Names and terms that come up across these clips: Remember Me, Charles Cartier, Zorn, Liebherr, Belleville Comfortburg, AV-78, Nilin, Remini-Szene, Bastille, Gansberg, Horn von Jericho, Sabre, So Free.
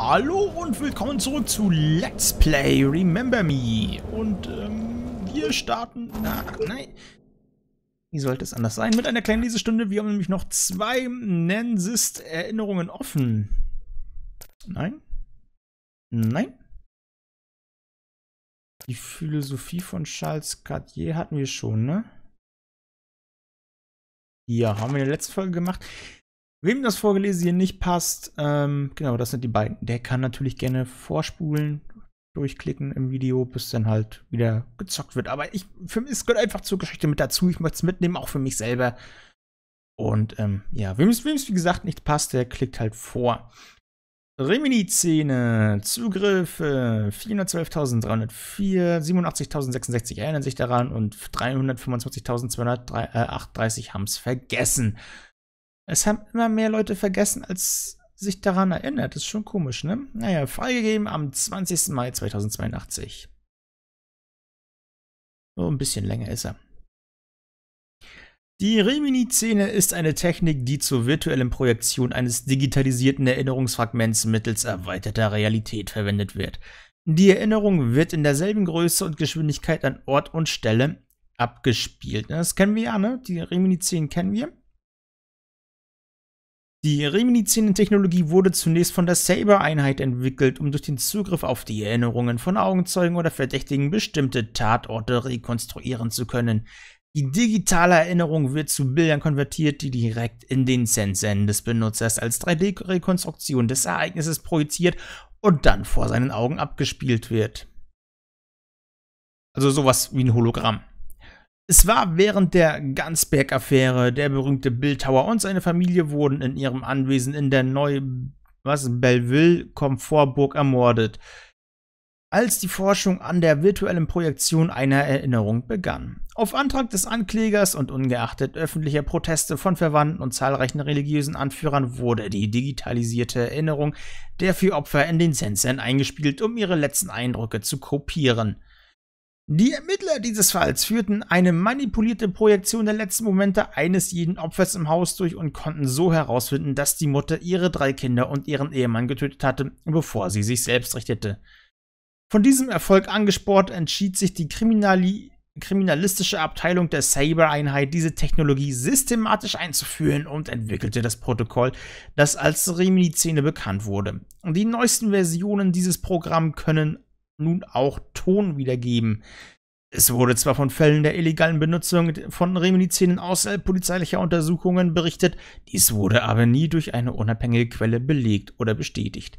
Hallo und willkommen zurück zu Let's Play Remember Me. Und wir starten... nein. Wie sollte es anders sein? Mit einer kleinen Lesestunde. Wir haben nämlich noch zwei Nansist-Erinnerungen offen. Nein? Nein? Die Philosophie von Charles Cartier hatten wir schon, ne? Ja, haben wir in der letzten Folge gemacht. Wem das vorgelesen hier nicht passt, genau, das sind die beiden. Der kann natürlich gerne vorspulen, durchklicken im Video, bis dann halt wieder gezockt wird. Aber es gehört einfach zur Geschichte mit dazu. Ich möchte es mitnehmen, auch für mich selber. Und ja, wem es wie gesagt nicht passt, der klickt halt vor. Remini-Szene, Zugriffe, 412.304, 87.066 erinnern sich daran und 325.238 haben es vergessen. Es haben immer mehr Leute vergessen, als sich daran erinnert. Das ist schon komisch, ne? Naja, freigegeben am 20. Mai 2082. So ein bisschen länger ist er. Die Remini-Szene ist eine Technik, die zur virtuellen Projektion eines digitalisierten Erinnerungsfragments mittels erweiterter Realität verwendet wird. Die Erinnerung wird in derselben Größe und Geschwindigkeit an Ort und Stelle abgespielt. Das kennen wir ja, ne? Die Remini-Szene kennen wir. Die Remini-Szenen-Technologie wurde zunächst von der Sabre-Einheit entwickelt, um durch den Zugriff auf die Erinnerungen von Augenzeugen oder Verdächtigen bestimmte Tatorte rekonstruieren zu können. Die digitale Erinnerung wird zu Bildern konvertiert, die direkt in den Sensor des Benutzers als 3D-Rekonstruktion des Ereignisses projiziert und dann vor seinen Augen abgespielt wird. Also sowas wie ein Hologramm. Es war während der Gansberg-Affäre. Der berühmte Bildhauer und seine Familie wurden in ihrem Anwesen in der Belleville Comfortburg ermordet, als die Forschung an der virtuellen Projektion einer Erinnerung begann. Auf Antrag des Anklägers und ungeachtet öffentlicher Proteste von Verwandten und zahlreichen religiösen Anführern wurde die digitalisierte Erinnerung der vier Opfer in den Sensoren eingespielt, um ihre letzten Eindrücke zu kopieren. Die Ermittler dieses Falls führten eine manipulierte Projektion der letzten Momente eines jeden Opfers im Haus durch und konnten so herausfinden, dass die Mutter ihre drei Kinder und ihren Ehemann getötet hatte, bevor sie sich selbst richtete. Von diesem Erfolg angespornt entschied sich die kriminalistische Abteilung der Sabre-Einheit, diese Technologie systematisch einzuführen und entwickelte das Protokoll, das als Remini-Szene bekannt wurde. Die neuesten Versionen dieses Programms können nun auch Ton wiedergeben. Es wurde zwar von Fällen der illegalen Benutzung von Remini-Szenen außerhalb polizeilicher Untersuchungen berichtet, dies wurde aber nie durch eine unabhängige Quelle belegt oder bestätigt.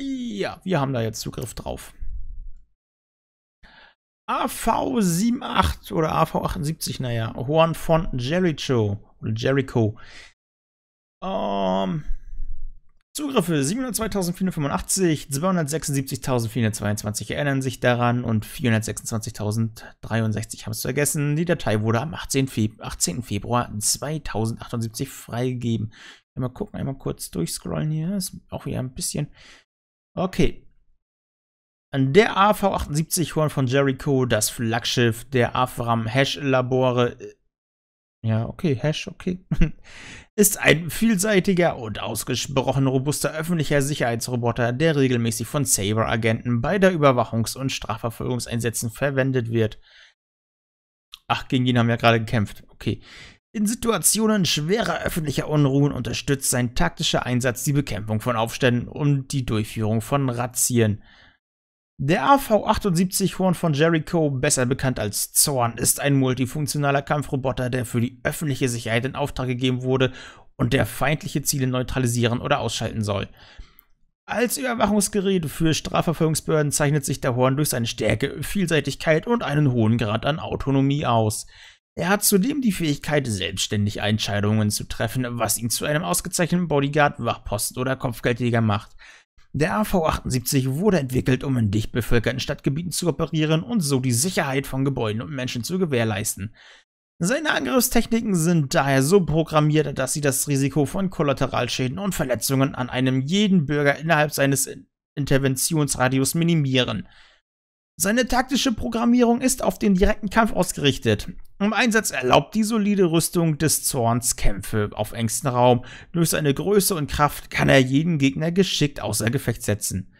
Ja, wir haben da jetzt Zugriff drauf. AV-78 oder AV-78, naja, Horn von Jericho oder Jericho. Zugriffe 702.485, 276.422 erinnern sich daran und 426.063 haben es vergessen. Die Datei wurde am 18. Februar 2078 freigegeben. Mal gucken, einmal kurz durchscrollen hier. Das ist auch wieder ein bisschen. Okay. Der AV-78 Horn von Jericho, das Flaggschiff der AFRAM-Hash-Labore. Ja, okay, Hash, okay. Ist ein vielseitiger und ausgesprochen robuster öffentlicher Sicherheitsroboter, der regelmäßig von Sabre-Agenten bei der Überwachungs- und Strafverfolgungseinsätzen verwendet wird. Ach, gegen ihn haben wir gerade gekämpft. Okay. In Situationen schwerer öffentlicher Unruhen unterstützt sein taktischer Einsatz die Bekämpfung von Aufständen und die Durchführung von Razzien. Der AV-78 Horn von Jericho, besser bekannt als Zorn, ist ein multifunktionaler Kampfroboter, der für die öffentliche Sicherheit in Auftrag gegeben wurde und der feindliche Ziele neutralisieren oder ausschalten soll. Als Überwachungsgerät für Strafverfolgungsbehörden zeichnet sich der Horn durch seine Stärke, Vielseitigkeit und einen hohen Grad an Autonomie aus. Er hat zudem die Fähigkeit, selbstständig Entscheidungen zu treffen, was ihn zu einem ausgezeichneten Bodyguard, Wachposten oder Kopfgeldjäger macht. Der AV-78 wurde entwickelt, um in dicht bevölkerten Stadtgebieten zu operieren und so die Sicherheit von Gebäuden und Menschen zu gewährleisten. Seine Angriffstechniken sind daher so programmiert, dass sie das Risiko von Kollateralschäden und Verletzungen an einem jeden Bürger innerhalb seines Interventionsradius minimieren. Seine taktische Programmierung ist auf den direkten Kampf ausgerichtet. Im Einsatz erlaubt die solide Rüstung des Zorns Kämpfe auf engstem Raum. Durch seine Größe und Kraft kann er jeden Gegner geschickt außer Gefecht setzen.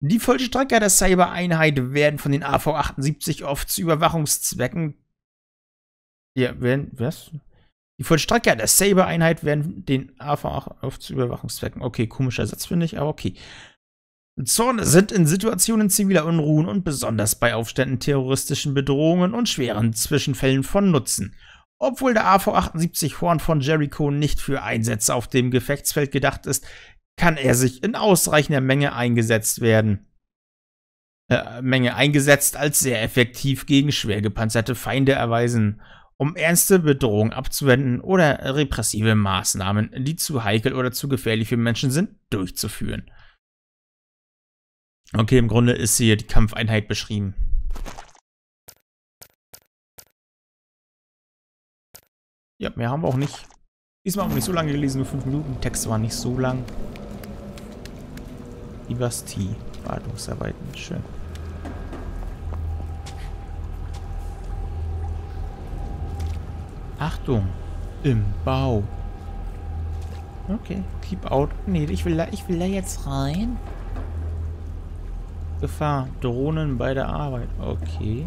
Die Vollstrecker der Sabre-Einheit werden von den AV-78 oft zu Überwachungszwecken... Die Vollstrecker der Sabre-Einheit werden den AV-8 oft zu Überwachungszwecken... Okay, komischer Satz finde ich, aber okay. Zorn sind in Situationen ziviler Unruhen und besonders bei Aufständen, terroristischen Bedrohungen und schweren Zwischenfällen von Nutzen. Obwohl der AV-78 Horn von Jericho nicht für Einsätze auf dem Gefechtsfeld gedacht ist, kann er sich in ausreichender Menge eingesetzt werden. Als sehr effektiv gegen schwer gepanzerte Feinde erweisen, um ernste Bedrohungen abzuwenden oder repressive Maßnahmen, die zu heikel oder zu gefährlich für Menschen sind, durchzuführen. Okay, im Grunde ist hier die Kampfeinheit beschrieben. Ja, mehr haben wir auch nicht. Diesmal haben wir nicht so lange gelesen, nur 5 Minuten. Der Text war nicht so lang. Die Bastille. Wartungsarbeiten. Schön. Achtung! Im Bau. Okay, keep out. Nee, ich will da jetzt rein. Gefahr. Drohnen bei der Arbeit. Okay.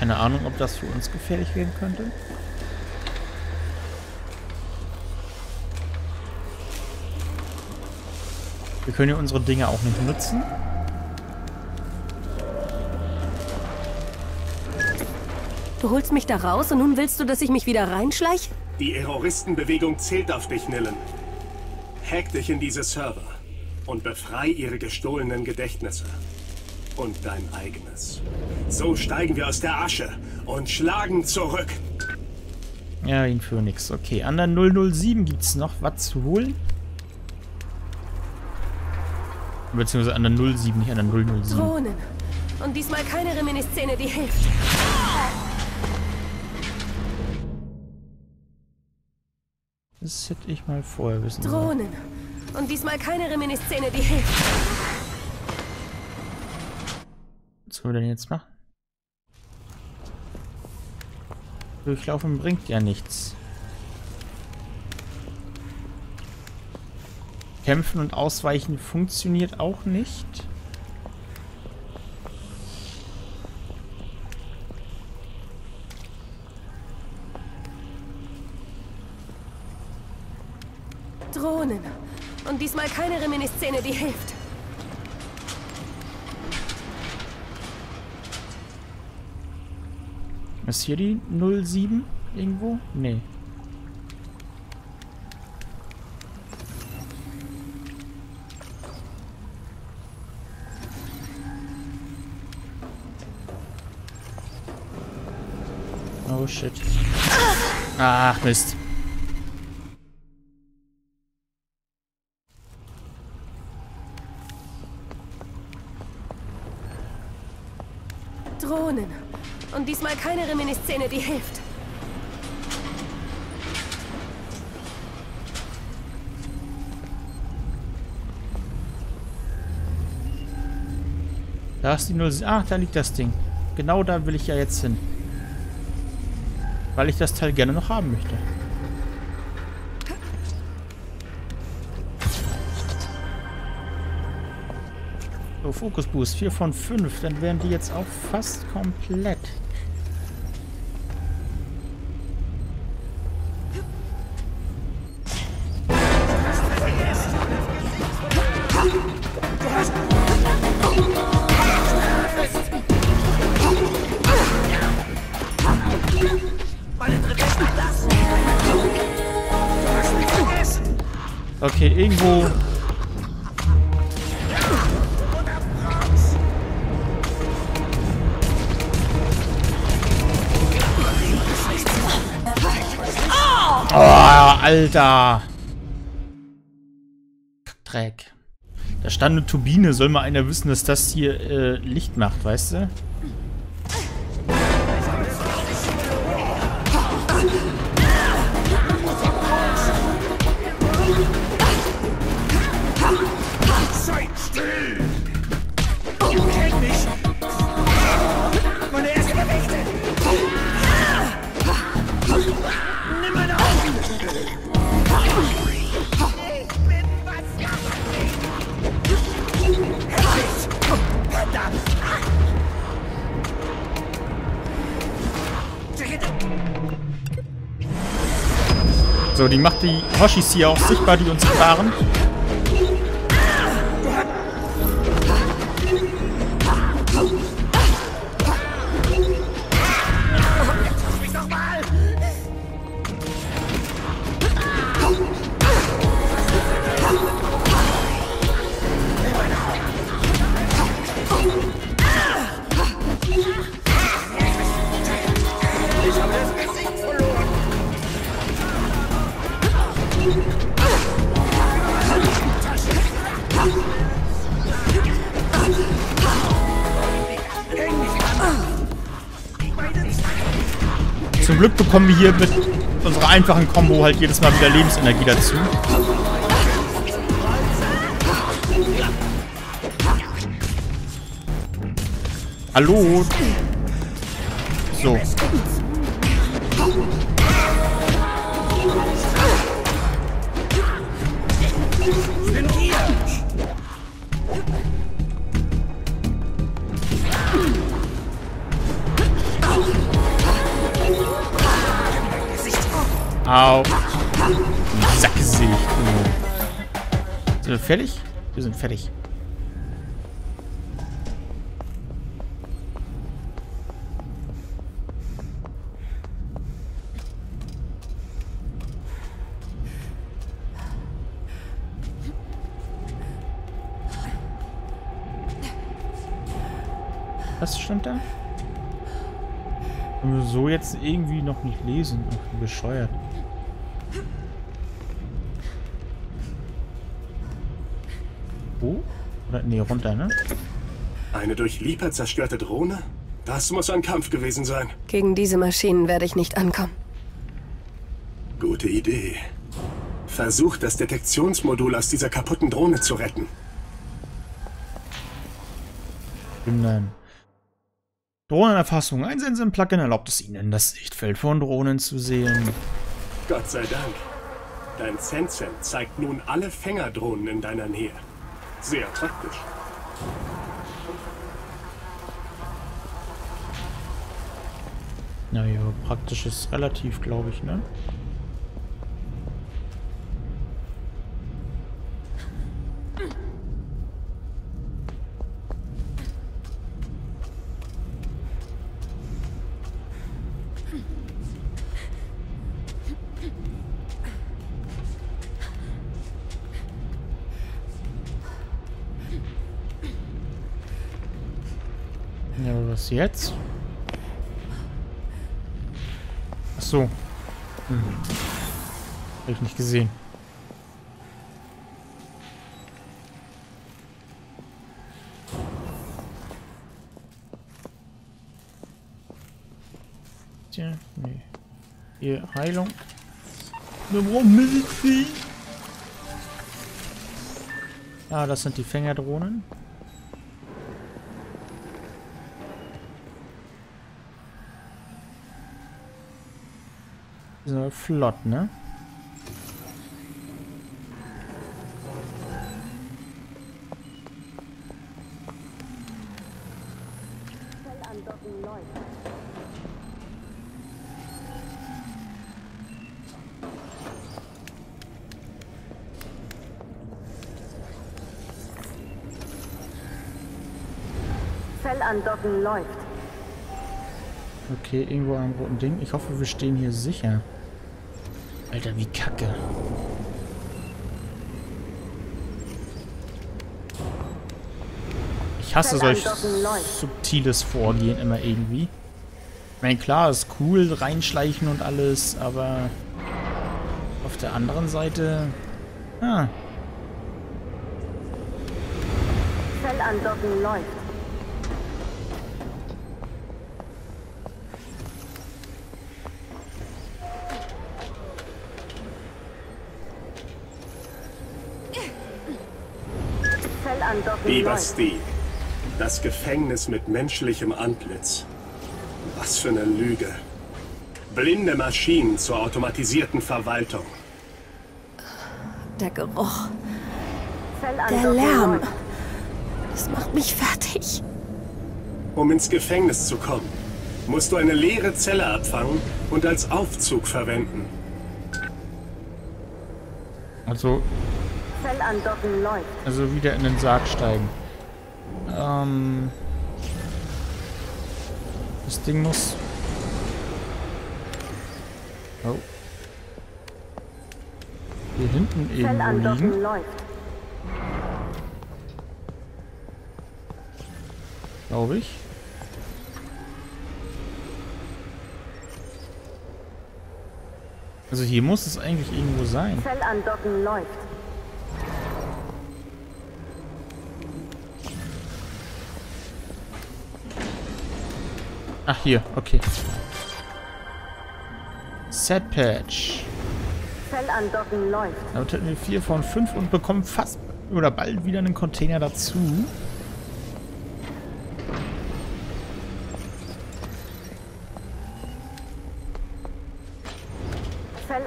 Keine Ahnung, ob das für uns gefährlich werden könnte. Wir können ja unsere Dinge auch nicht nutzen. Du holst mich da raus und nun willst du, dass ich mich wieder reinschleiche? Die Terroristenbewegung zählt auf dich, Nilin. Hack dich in diese Server. Und befrei ihre gestohlenen Gedächtnisse. Und dein eigenes. So steigen wir aus der Asche und schlagen zurück. Ja, ihn für nix. Okay, an der 007 gibt's noch was zu holen. Beziehungsweise an der 07, nicht an der 007. Drohnen. Und diesmal keine Reminiszenz, die hilft. Das hätte ich mal vorher wissen sollen. Drohnen. Und diesmal keine Reminiszenz, die hilft. Was wollen wir denn jetzt machen? Durchlaufen bringt ja nichts. Kämpfen und Ausweichen funktioniert auch nicht. Drohnen. Und diesmal keine Reminiszenz, die hilft. Ist hier die 07 irgendwo? Nee. Oh shit. Ach Mist. Drohnen. Und diesmal keine Reminiszenz, die hilft. Da ist die 0. Ach, da liegt das Ding. Genau da will ich ja jetzt hin. Weil ich das Teil gerne noch haben möchte. So, Focus Boost, 4 von 5, dann wären die jetzt auch fast komplett. Okay, irgendwo... Oh, Alter! Dreck. Da stand eine Turbine. Soll mal einer wissen, dass das hier Licht macht, weißt du? So, die macht die Hoshis hier auch sichtbar, die uns fahren. Zum Glück bekommen wir hier mit unserer einfachen Combo halt jedes Mal wieder Lebensenergie dazu. Hallo? So. Au. Sackgesicht. Sind wir fertig? Wir sind fertig. Was stand da? Können wir so jetzt irgendwie noch nicht lesen. Ach, bescheuert. Wo? Oder, nee, runter, ne? Eine durch Liebherr zerstörte Drohne? Das muss ein Kampf gewesen sein. Gegen diese Maschinen werde ich nicht ankommen. Gute Idee. Versuch, das Detektionsmodul aus dieser kaputten Drohne zu retten. Nein. Drohnenerfassung. Ein Sensor im Plugin erlaubt es Ihnen, das Sichtfeld von Drohnen zu sehen. Gott sei Dank. Dein Sensor zeigt nun alle Fängerdrohnen in deiner Nähe. Sehr praktisch. Naja, praktisch ist relativ, glaube ich, ne? Jetzt? Ach so. Hab ich nicht gesehen. Tja, nee. Hier, Heilung. Warum Medizin? Ah, das sind die Fängerdrohnen. So, flott, ne? Fellandocken läuft. Okay, irgendwo am roten Ding. Ich hoffe, wir stehen hier sicher. Alter, wie kacke. Ich hasse solch subtiles Vorgehen immer irgendwie. Ich meine, klar, ist cool, reinschleichen und alles, aber auf der anderen Seite... Ah. Fellandocken läuft. Die Bastille. Das Gefängnis mit menschlichem Antlitz. Was für eine Lüge. Blinde Maschinen zur automatisierten Verwaltung. Der Geruch. Der Lärm. Das macht mich fertig. Um ins Gefängnis zu kommen, musst du eine leere Zelle abfangen und als Aufzug verwenden. Also wieder in den Sarg steigen. Das Ding muss... Oh. Hier hinten irgendwo liegen. Glaube ich. Also hier muss es eigentlich irgendwo sein. Fellandocken läuft. Ach hier, okay. Set Patch. Fellandocken läuft. Damit hätten wir 4 von 5 und bekommen fast oder bald wieder einen Container dazu.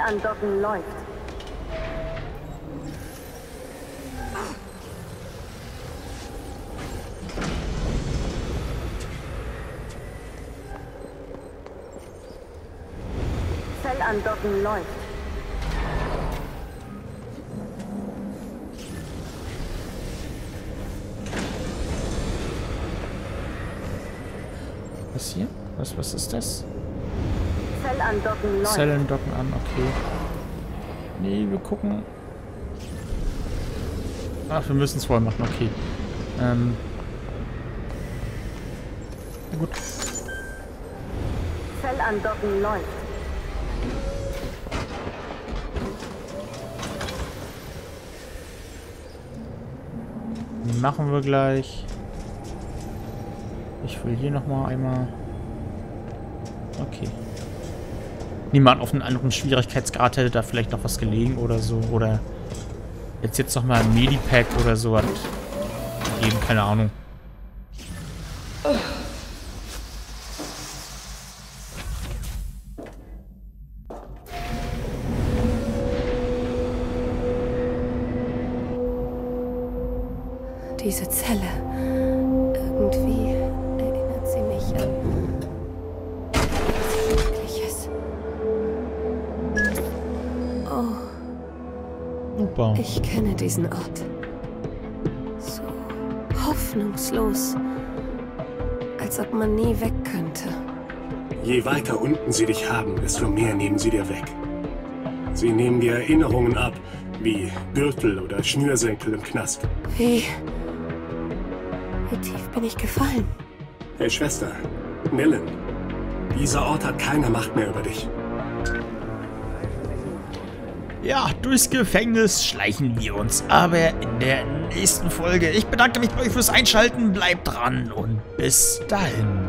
Andocken läuft. Fellandocken läuft. Was hier? Was ist das? Zellen docken an, okay. Nee, wir gucken. Ach, wir müssen es voll machen, okay. Gut. Zell andocken läuft. Machen wir gleich. Ich will hier nochmal einmal. Okay. Niemand auf einen anderen Schwierigkeitsgrad hätte da vielleicht noch was gelegen oder so. Oder jetzt nochmal ein Medipack oder sowas geben, keine Ahnung. Diese Zelle, irgendwie erinnert sie mich an... Ich kenne diesen Ort. So hoffnungslos. Als ob man nie weg könnte. Je weiter unten sie dich haben, desto mehr nehmen sie dir weg. Sie nehmen dir Erinnerungen ab, wie Gürtel oder Schnürsenkel im Knast. Wie tief bin ich gefallen? Hey Schwester, Nilin, dieser Ort hat keine Macht mehr über dich. Ja, durchs Gefängnis schleichen wir uns, aber in der nächsten Folge. Ich bedanke mich bei euch fürs Einschalten, bleibt dran und bis dahin.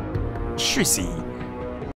Tschüssi.